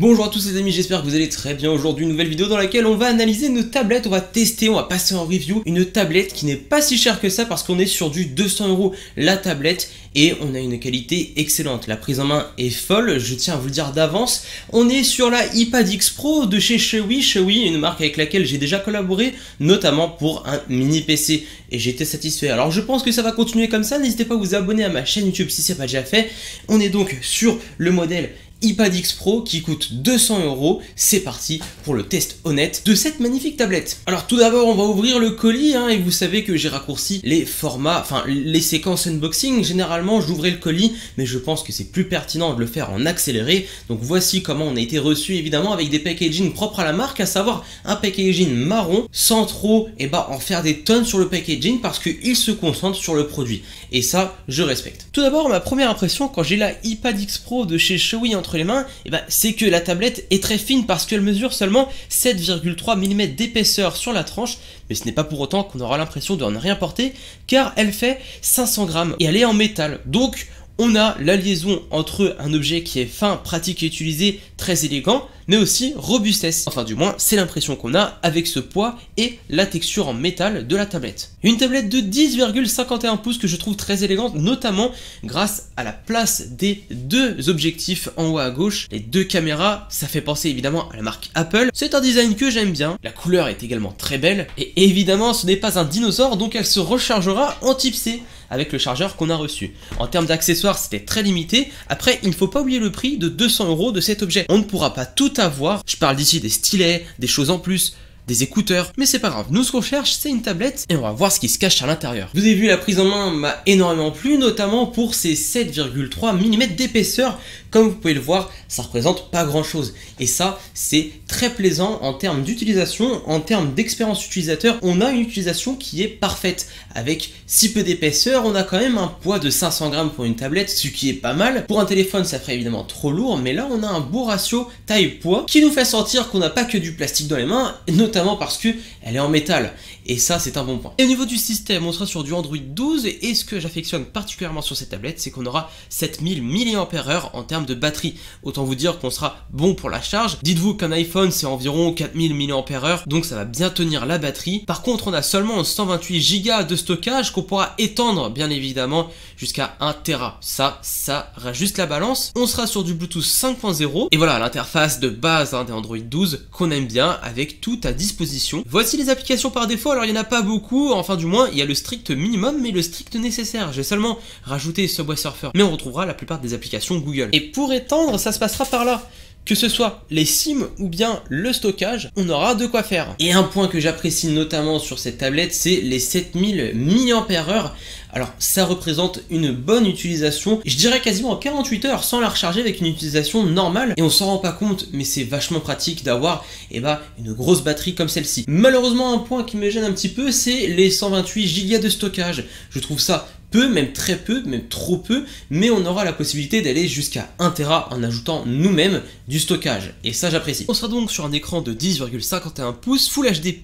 Bonjour à tous les amis, j'espère que vous allez très bien. Aujourd'hui, une nouvelle vidéo dans laquelle on va analyser nos tablettes, on va tester, on va passer en review une tablette qui n'est pas si chère que ça parce qu'on est sur du 200 € la tablette et on a une qualité excellente. La prise en main est folle, je tiens à vous le dire d'avance. On est sur la iPad X Pro de chez Chuwi, une marque avec laquelle j'ai déjà collaboré, notamment pour un mini PC et j'étais satisfait. Alors je pense que ça va continuer comme ça, n'hésitez pas à vous abonner à ma chaîne YouTube si ce n'est pas déjà fait. On est donc sur le modèle iPad X Pro qui coûte 200 €, c'est parti pour le test honnête de cette magnifique tablette. Alors tout d'abord on va ouvrir le colis et vous savez que j'ai raccourci les formats, enfin les séquences unboxing. Généralement j'ouvrais le colis mais je pense que c'est plus pertinent de le faire en accéléré. Donc voici comment on a été reçu, évidemment avec des packaging propres à la marque, à savoir un packaging marron sans trop en faire des tonnes sur le packaging parce qu'il se concentre sur le produit et ça je respecte. Tout d'abord ma première impression quand j'ai la iPad X Pro de chez Chuwi entre les mains, c'est que la tablette est très fine parce qu'elle mesure seulement 7,3 mm d'épaisseur sur la tranche, mais ce n'est pas pour autant qu'on aura l'impression de ne rien porter car elle fait 500 grammes et elle est en métal. Donc on a la liaison entre un objet qui est fin, pratique et utilisé, très élégant, mais aussi robustesse. Enfin du moins, c'est l'impression qu'on a avec ce poids et la texture en métal de la tablette. Une tablette de 10,51 pouces que je trouve très élégante, notamment grâce à la place des deux objectifs en haut à gauche. Les deux caméras, ça fait penser évidemment à la marque Apple. C'est un design que j'aime bien. La couleur est également très belle. Et évidemment, ce n'est pas un dinosaure, donc elle se rechargera en type C avec le chargeur qu'on a reçu. En termes d'accessoires, c'était très limité. Après il ne faut pas oublier le prix de 200 € de cet objet, on ne pourra pas tout avoir, je parle d'ici des stylets, des choses en plus, des écouteurs, mais c'est pas grave, nous ce qu'on cherche c'est une tablette et on va voir ce qui se cache à l'intérieur. Vous avez vu, la prise en main m'a énormément plu, notamment pour ses 7,3 mm d'épaisseur. Comme vous pouvez le voir, ça représente pas grand chose et ça c'est très plaisant en termes d'utilisation, en termes d'expérience utilisateur. On a une utilisation qui est parfaite avec si peu d'épaisseur. On a quand même un poids de 500 grammes pour une tablette, ce qui est pas mal. Pour un téléphone ça ferait évidemment trop lourd, mais là on a un beau ratio taille-poids qui nous fait sentir qu'on n'a pas que du plastique dans les mains, notamment parce que elle est en métal et ça c'est un bon point. Et au niveau du système, on sera sur du Android 12 et ce que j'affectionne particulièrement sur cette tablette c'est qu'on aura 7000 mAh en termes de batterie. Autant vous dire qu'on sera bon pour la charge. Dites-vous qu'un iPhone c'est environ 4000 mAh, donc ça va bien tenir la batterie. Par contre on a seulement 128 Go de stockage qu'on pourra étendre bien évidemment jusqu'à 1 Tera. Ça rajuste la balance. On sera sur du Bluetooth 5.0 et voilà l'interface de base des Android 12 qu'on aime bien avec tout à disposition. Voici les applications par défaut. Alors il n'y en a pas beaucoup, enfin du moins il y a le strict minimum mais le strict nécessaire. J'ai seulement rajouté Subway Surfer mais on retrouvera la plupart des applications Google. Et pour étendre, ça se passera par là. Que ce soit les SIM ou bien le stockage, on aura de quoi faire. Et un point que j'apprécie notamment sur cette tablette, c'est les 7000 mAh. Alors ça représente une bonne utilisation, je dirais quasiment 48 heures sans la recharger avec une utilisation normale et on s'en rend pas compte, mais c'est vachement pratique d'avoir une grosse batterie comme celle-ci. Malheureusement un point qui me gêne un petit peu, c'est les 128 Go de stockage. Je trouve ça peu, même très peu, même trop peu, mais on aura la possibilité d'aller jusqu'à 1 Tera en ajoutant nous-mêmes du stockage et ça j'apprécie. On sera donc sur un écran de 10,51 pouces, Full HD+,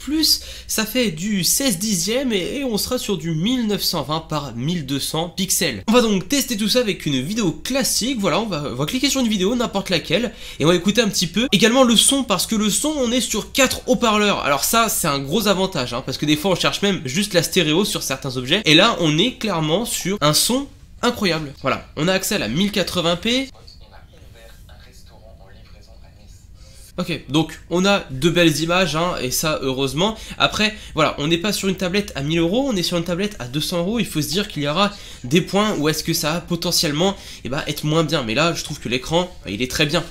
ça fait du 16/10 et on sera sur du 1920 par 1200 pixels. On va donc tester tout ça avec une vidéo classique. Voilà, on va cliquer sur une vidéo, n'importe laquelle, et on va écouter un petit peu. Également le son, parce que le son, on est sur 4 haut-parleurs. Alors ça, c'est un gros avantage, parce que des fois, on cherche même juste la stéréo sur certains objets. Et là, on est clairement sur un son incroyable. Voilà, on a accès à la 1080p. Ok, donc on a de belles images et ça heureusement. Après voilà, on n'est pas sur une tablette à 1000 €, on est sur une tablette à 200 €. Il faut se dire qu'il y aura des points où est-ce que ça va potentiellement être moins bien. Mais là je trouve que l'écran il est très bien.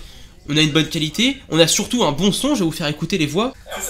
On a une bonne qualité, on a surtout un bon son, je vais vous faire écouter les voix. Mais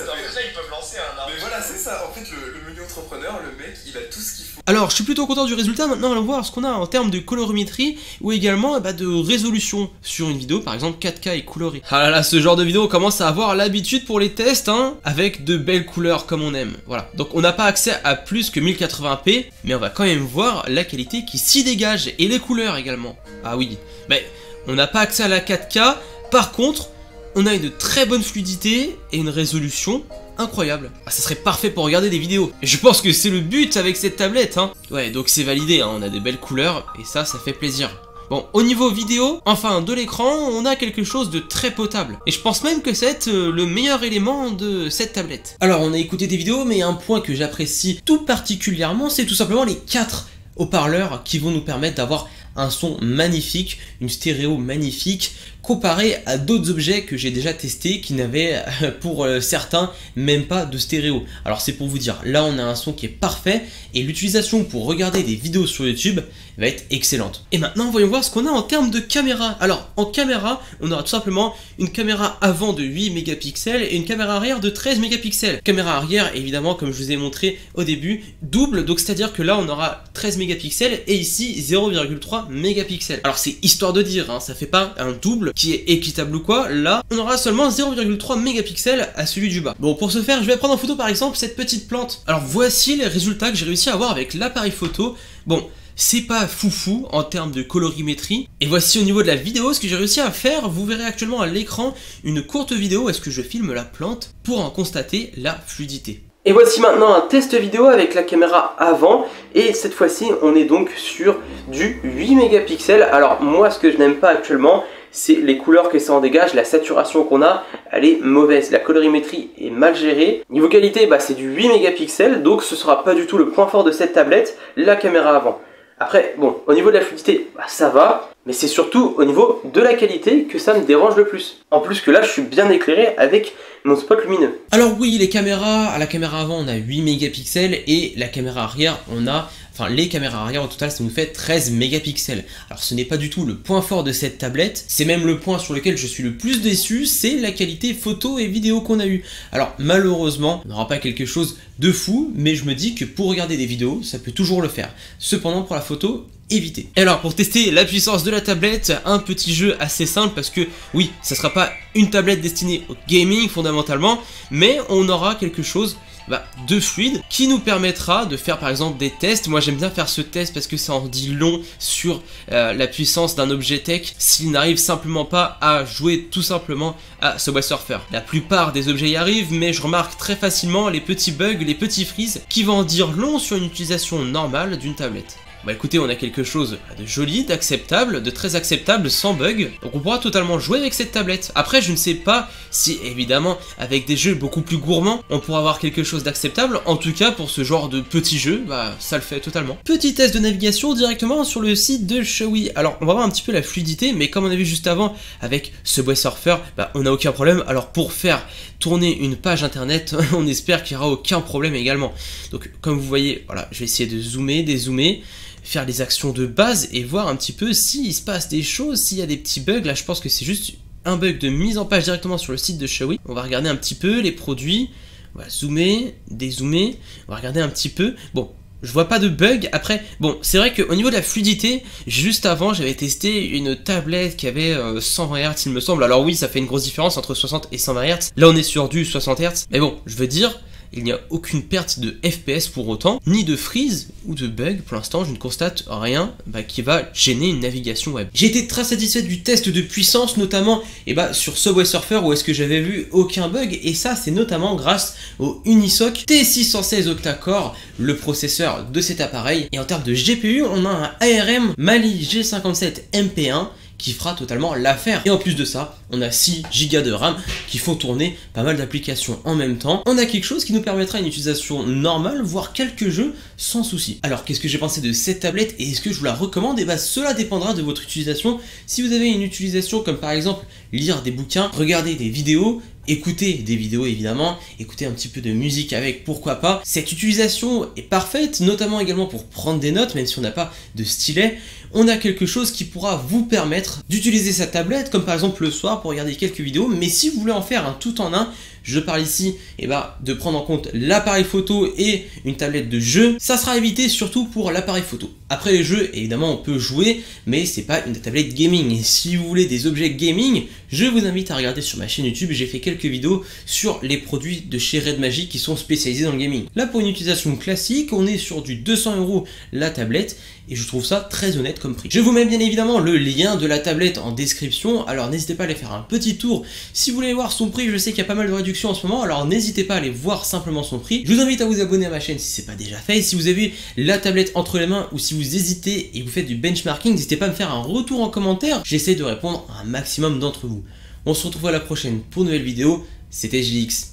voilà c'est ça, en fait le menu entrepreneur, le mec il a tout ce qu'il faut. Alors je suis plutôt content du résultat. Maintenant on va voir ce qu'on a en termes de colorimétrie ou également de résolution sur une vidéo par exemple 4K et colorée. Ah là là, ce genre de vidéo on commence à avoir l'habitude pour les tests avec de belles couleurs comme on aime. Voilà, donc on n'a pas accès à plus que 1080p mais on va quand même voir la qualité qui s'y dégage et les couleurs également. Ah oui, mais on n'a pas accès à la 4K, par contre on a une très bonne fluidité et une résolution incroyable. Ah, ça serait parfait pour regarder des vidéos. Et je pense que c'est le but avec cette tablette. Ouais, donc c'est validé, on a des belles couleurs et ça fait plaisir. Bon, au niveau vidéo, enfin de l'écran, on a quelque chose de très potable. Et je pense même que c'est le meilleur élément de cette tablette. Alors, on a écouté des vidéos, mais un point que j'apprécie tout particulièrement, c'est tout simplement les 4 haut-parleurs qui vont nous permettre d'avoir un son magnifique, une stéréo magnifique, comparé à d'autres objets que j'ai déjà testés qui n'avaient pour certains même pas de stéréo. Alors c'est pour vous dire, là on a un son qui est parfait et l'utilisation pour regarder des vidéos sur YouTube va être excellente. Et maintenant voyons voir ce qu'on a en termes de caméra. Alors en caméra, on aura tout simplement une caméra avant de 8 mégapixels et une caméra arrière de 13 mégapixels. Caméra arrière évidemment comme je vous ai montré au début, double, donc c'est-à-dire que là on aura 13 mégapixels et ici 0,3 mégapixels. Alors c'est histoire de dire, hein, ça fait pas un double qui est équitable ou quoi, là on aura seulement 0,3 mégapixels à celui du bas. Bon, pour ce faire je vais prendre en photo par exemple cette petite plante. Alors voici les résultats que j'ai réussi à avoir avec l'appareil photo. Bon, c'est pas foufou en termes de colorimétrie. Et voici au niveau de la vidéo ce que j'ai réussi à faire. Vous verrez actuellement à l'écran une courte vidéo où est-ce que je filme la plante pour en constater la fluidité. Et voici maintenant un test vidéo avec la caméra avant, et cette fois-ci on est donc sur du 8 mégapixels. Alors moi ce que je n'aime pas actuellement, c'est les couleurs que ça en dégage, la saturation qu'on a, elle est mauvaise, la colorimétrie est mal gérée. Niveau qualité, bah, c'est du 8 mégapixels, donc ce sera pas du tout le point fort de cette tablette, la caméra avant. Après, bon, au niveau de la fluidité, bah, ça va, mais c'est surtout au niveau de la qualité que ça me dérange le plus. En plus que là, je suis bien éclairé avec mon spot lumineux. Alors oui, les caméras, à la caméra avant, on a 8 mégapixels, et la caméra arrière, on a... Enfin, les caméras arrière, au total, ça nous fait 13 mégapixels. Alors, ce n'est pas du tout le point fort de cette tablette. C'est même le point sur lequel je suis le plus déçu, c'est la qualité photo et vidéo qu'on a eu. Alors, malheureusement, on n'aura pas quelque chose de fou, mais je me dis que pour regarder des vidéos, ça peut toujours le faire. Cependant, pour la photo... éviter. Et alors pour tester la puissance de la tablette, un petit jeu assez simple parce que oui, ça sera pas une tablette destinée au gaming fondamentalement, mais on aura quelque chose de fluide qui nous permettra de faire par exemple des tests. Moi j'aime bien faire ce test parce que ça en dit long sur la puissance d'un objet tech s'il n'arrive simplement pas à jouer tout simplement à Subway Surfer. La plupart des objets y arrivent, mais je remarque très facilement les petits bugs, les petits freezes qui vont en dire long sur une utilisation normale d'une tablette. Bah écoutez, on a quelque chose de joli, d'acceptable, de très acceptable, sans bug. Donc on pourra totalement jouer avec cette tablette. Après, je ne sais pas si, évidemment, avec des jeux beaucoup plus gourmands, on pourra avoir quelque chose d'acceptable. En tout cas, pour ce genre de petit jeu, bah ça le fait totalement. Petit test de navigation directement sur le site de Chuwi. Alors, on va voir un petit peu la fluidité, mais comme on a vu juste avant, avec Subway Surfer, bah on n'a aucun problème. Alors pour faire tourner une page internet, on espère qu'il n'y aura aucun problème également. Donc comme vous voyez, voilà, je vais essayer de zoomer, dézoomer, faire les actions de base et voir un petit peu s'il se passe des choses, s'il y a des petits bugs. Là, je pense que c'est juste un bug de mise en page directement sur le site de Chuwi. On va regarder un petit peu les produits. On va zoomer, dézoomer. On va regarder un petit peu. Bon, je vois pas de bug. Après, bon, c'est vrai qu'au niveau de la fluidité, juste avant, j'avais testé une tablette qui avait 120 Hz, il me semble. Alors oui, ça fait une grosse différence entre 60 et 120 Hz. Là, on est sur du 60 Hz. Mais bon, je veux dire... il n'y a aucune perte de FPS pour autant, ni de freeze ou de bug. Pour l'instant, je ne constate rien qui va gêner une navigation web. J'ai été très satisfait du test de puissance, notamment sur Subway Surfer, où est-ce que j'avais vu aucun bug. Et ça, c'est notamment grâce au Unisoc T616 octa-core, le processeur de cet appareil. Et en termes de GPU, on a un ARM Mali G57 MP1 qui fera totalement l'affaire. Et en plus de ça, on a 6 Go de RAM qui font tourner pas mal d'applications en même temps. On a quelque chose qui nous permettra une utilisation normale, voire quelques jeux sans souci. Alors qu'est-ce que j'ai pensé de cette tablette et est-ce que je vous la recommande? Et cela dépendra de votre utilisation. Si vous avez une utilisation comme par exemple lire des bouquins, regarder des vidéos, écouter des vidéos évidemment, écouter un petit peu de musique avec, pourquoi pas. Cette utilisation est parfaite, notamment également pour prendre des notes, même si on n'a pas de stylet. On a quelque chose qui pourra vous permettre d'utiliser cette tablette, comme par exemple le soir pour regarder quelques vidéos. Mais si vous voulez en faire un tout en un, je parle ici de prendre en compte l'appareil photo et une tablette de jeu. Ça sera évité surtout pour l'appareil photo. Après les jeux, évidemment, on peut jouer, mais c'est pas une tablette gaming. Et si vous voulez des objets gaming, je vous invite à regarder sur ma chaîne YouTube. J'ai fait quelques vidéos sur les produits de chez Red Magic qui sont spécialisés dans le gaming. Là, pour une utilisation classique, on est sur du 200 € la tablette. Et je trouve ça très honnête comme prix. Je vous mets bien évidemment le lien de la tablette en description. Alors n'hésitez pas à aller faire faire un petit tour. Si vous voulez voir son prix, je sais qu'il y a pas mal de réductions en ce moment, alors n'hésitez pas à aller voir simplement son prix. Je vous invite à vous abonner à ma chaîne si c'est pas déjà fait. Et si vous avez la tablette entre les mains ou si vous hésitez et vous faites du benchmarking, n'hésitez pas à me faire un retour en commentaire. J'essaie de répondre à un maximum d'entre vous. On se retrouve à la prochaine pour une nouvelle vidéo. C'était Jx.